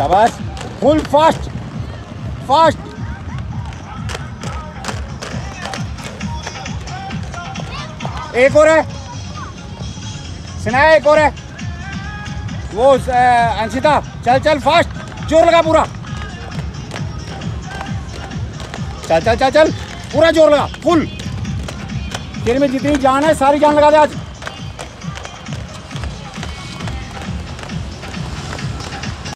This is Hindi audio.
Shabazz. Full fast. Fast. एक और है सिन्हा, एक और है वो अंशिता, चल चल फास्ट, जोर लगा पूरा, चल चल चल चल पूरा जोर लगा, फुल तेरे में जितनी जान है सारी जान लगा दे आज।